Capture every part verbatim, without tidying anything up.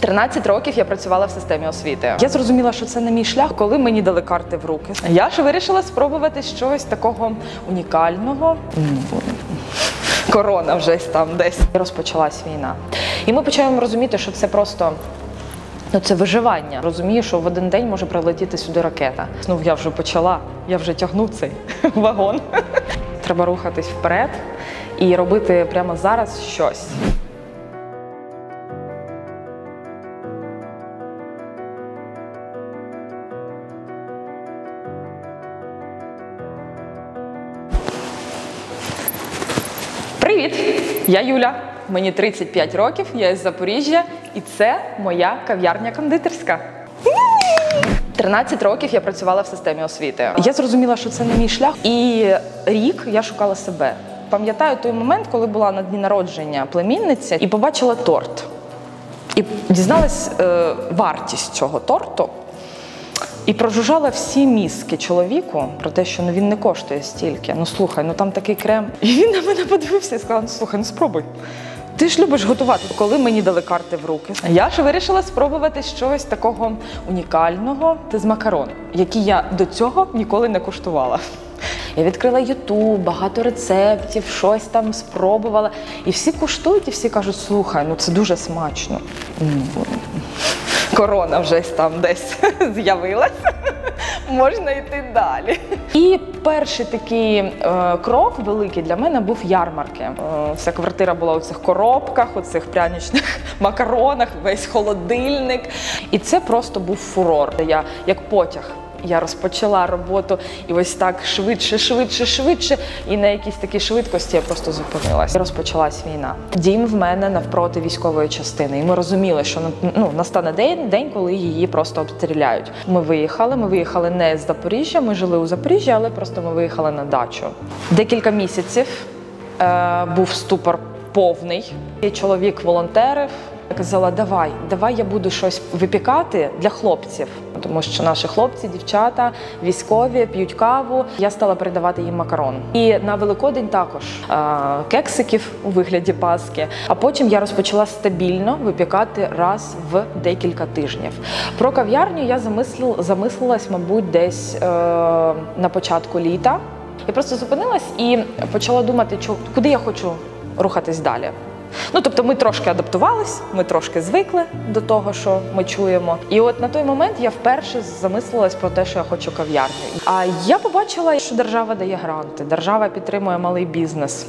тринадцять років я працювала в системі освіти. Я зрозуміла, що це не мій шлях, коли мені дали карти в руки. Я ж вирішила спробувати щось такого унікального. Корона вже там десь. Розпочалась війна. І ми почали розуміти, що це просто... Ну, це виживання. Розумію, що в один день може прилетіти сюди ракета. Ну, я вже почала, я вже тягну цей вагон. Треба рухатись вперед і робити прямо зараз щось. Привіт! Я Юля. Мені тридцять п'ять років, я із Запоріжжя, і це моя кав'ярня-кондитерська. тринадцять років я працювала в системі освіти. Я зрозуміла, що це не мій шлях, і рік я шукала себе. Пам'ятаю той момент, коли була на дні народження племінниця, і побачила торт. І дізналась е, вартість цього торту. І прожужжала всі мізки чоловіку про те, що ну, він не коштує стільки. Ну слухай, ну там такий крем. І він на мене подивився і сказав, ну слухай, ну спробуй. Ти ж любиш готувати. Коли мені дали карти в руки, я ж вирішила спробувати щось такого унікального з макарон, які я до цього ніколи не куштувала. Я відкрила YouTube, багато рецептів, щось там спробувала. І всі куштують, і всі кажуть, слухай, ну це дуже смачно. Корона вже там десь з'явилась, можна йти далі. І перший такий е, крок великий для мене був ярмарки. Е, вся квартира була у цих коробках, у цих пряничних макаронах, весь холодильник. І це просто був фурор. Я як потяг. Я розпочала роботу і ось так швидше, швидше, швидше. І на якійсь такій швидкості я просто зупинилась. І розпочалась війна. Дім в мене навпроти військової частини. І ми розуміли, що ну, настане день, день, коли її просто обстріляють. Ми виїхали, ми виїхали не з Запоріжжя, ми жили у Запоріжжі, але просто ми виїхали на дачу. Декілька місяців е, був ступор повний. І чоловік волонтерів. Я казала, давай, давай я буду щось випікати для хлопців. Тому що наші хлопці, дівчата, військові п'ють каву. Я стала передавати їм макарон. І на Великодень також а, кексиків у вигляді паски. А потім я розпочала стабільно випікати раз в декілька тижнів. Про кав'ярню я замислила, замислилась, мабуть, десь е, на початку літа. Я просто зупинилась і почала думати, куди я хочу рухатись далі. Ну, тобто ми трошки адаптувались, ми трошки звикли до того, що ми чуємо. І от на той момент я вперше замислилась про те, що я хочу кав'ярню. А я побачила, що держава дає гранти, держава підтримує малий бізнес.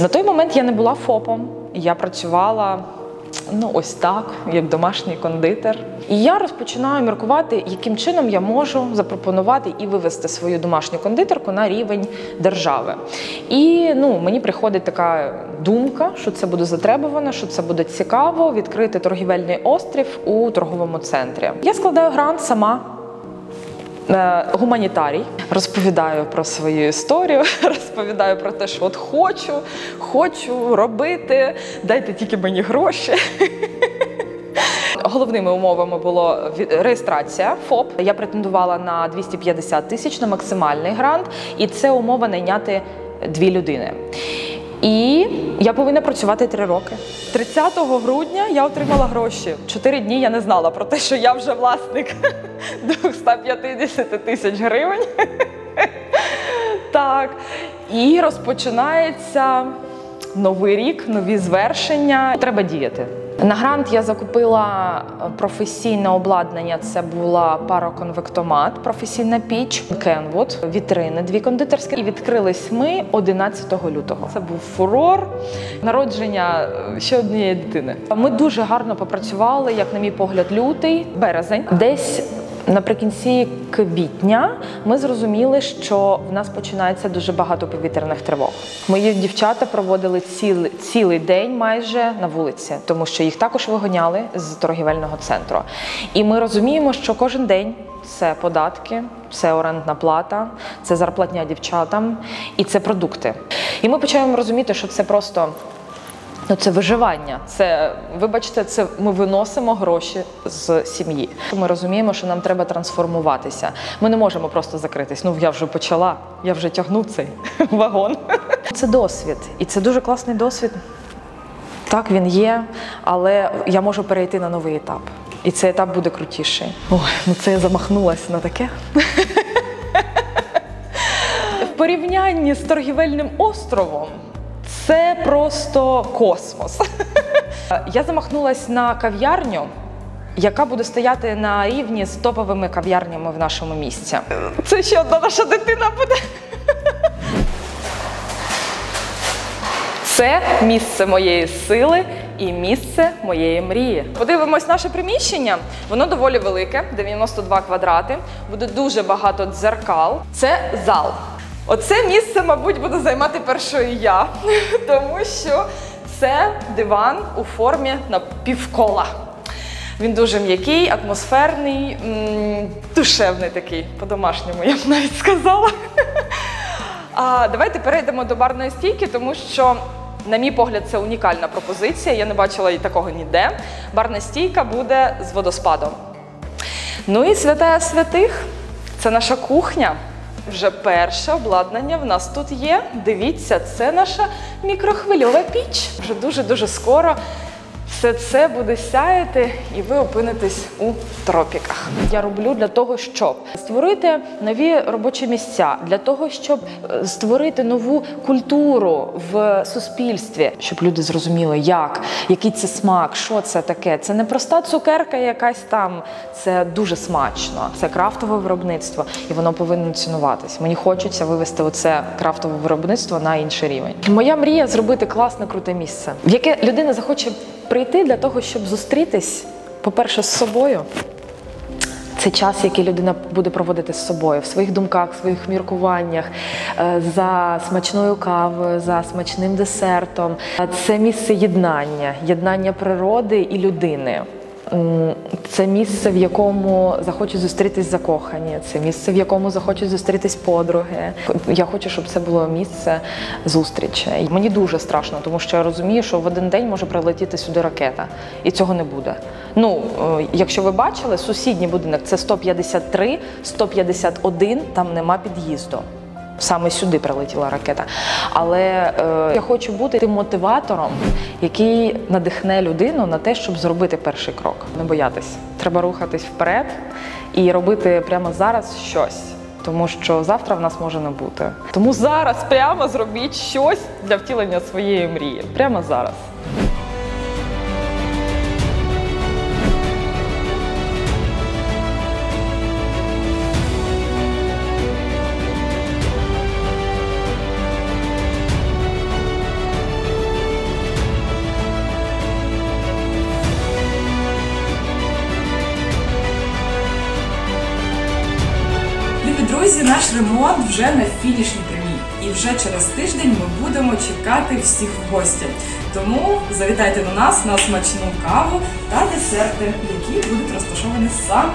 На той момент я не була ФОПом, я працювала, ну, ось так, як домашній кондитер. І я розпочинаю міркувати, яким чином я можу запропонувати і вивести свою домашню кондитерку на рівень держави. І ну, мені приходить така думка, що це буде затребувано, що це буде цікаво, відкрити торгівельний острів у торговому центрі. Я складаю грант сама. Гуманітарій. Розповідаю про свою історію, розповідаю про те, що от хочу, хочу робити, дайте тільки мені гроші. Головними умовами була реєстрація ФОП. Я претендувала на двісті п'ятдесят тисяч, на максимальний грант, і це умова найняти дві людини. І я повинна працювати три роки. тридцятого грудня я отримала гроші. Чотири дні я не знала про те, що я вже власник двохсот п'ятдесяти тисяч гривень. Так. І розпочинається новий рік, нові звершення. Треба діяти. На грант я закупила професійне обладнання, це була пароконвектомат, професійна піч, Кенвуд, вітрини, дві кондитерські. І відкрились ми одинадцятого лютого. Це був фурор, народження ще однієї дитини. Ми дуже гарно попрацювали, як на мій погляд, лютий, березень. Десь наприкінці квітня ми зрозуміли, що в нас починається дуже багато повітряних тривог. Мої дівчата проводили ціли, цілий день майже на вулиці, тому що їх також виганяли з торгівельного центру. І ми розуміємо, що кожен день це податки, це орендна плата, це зарплатня дівчатам і це продукти. І ми починаємо розуміти, що це просто... Ну, це виживання. Це, вибачте, це ми виносимо гроші з сім'ї. Ми розуміємо, що нам треба трансформуватися. Ми не можемо просто закритись. Ну, я вже почала, я вже тягну цей вагон. Це досвід. І це дуже класний досвід. Так, він є, але я можу перейти на новий етап. І цей етап буде крутіший. Ой, ну це я замахнулася на таке. В порівнянні з торгівельним островом це просто космос. Я замахнулася на кав'ярню, яка буде стояти на рівні з топовими кав'ярнями в нашому місті. Це ще одна наша дитина буде. Це місце моєї сили і місце моєї мрії. Подивимось наше приміщення. Воно доволі велике, дев'яносто два квадрати. Буде дуже багато дзеркал. Це зал. Оце місце, мабуть, буду займати першою я, тому що це диван у формі напівкола. Він дуже м'який, атмосферний, душевний такий, по-домашньому, я б навіть сказала. А давайте перейдемо до барної стійки, тому що, на мій погляд, це унікальна пропозиція, я не бачила і такого ніде. Барна стійка буде з водоспадом. Ну і святая святих – це наша кухня. Вже перше обладнання в нас тут є. Дивіться, це наша мікрохвильова піч. Вже дуже-дуже скоро все це буде сяяти і ви опинитесь у тропіках. Я роблю для того, щоб створити нові робочі місця, для того, щоб створити нову культуру в суспільстві, щоб люди зрозуміли, як, який це смак, що це таке. Це не проста цукерка якась там, це дуже смачно. Це крафтове виробництво і воно повинно цінуватись. Мені хочеться вивести оце крафтове виробництво на інший рівень. Моя мрія – зробити класне, круте місце, в яке людина захоче прийти для того, щоб зустрітись, по-перше, з собою. Це час, який людина буде проводити з собою, в своїх думках, в своїх міркуваннях, за смачною кавою, за смачним десертом. Це місце єднання, єднання природи і людини. Це місце, в якому захочуть зустрітись закохані, це місце, в якому захочуть зустрітись подруги. Я хочу, щоб це було місце зустрічей. Мені дуже страшно, тому що я розумію, що в один день може прилетіти сюди ракета, і цього не буде. Ну, якщо ви бачили, сусідній будинок – це сто п'ятдесят три, сто п'ятдесят один, там нема під'їзду. Саме сюди прилетіла ракета. Але е, я хочу бути тим мотиватором, який надихне людину на те, щоб зробити перший крок. Не боятись. Треба рухатись вперед і робити прямо зараз щось, тому що завтра в нас може не бути. Тому зараз прямо зробіть щось для втілення своєї мрії. Прямо зараз. Друзі, наш ремонт вже на фінішній прямій. І вже через тиждень ми будемо чекати всіх в гості. Тому завітайте до нас на смачну каву та десерти, які будуть розташовані саме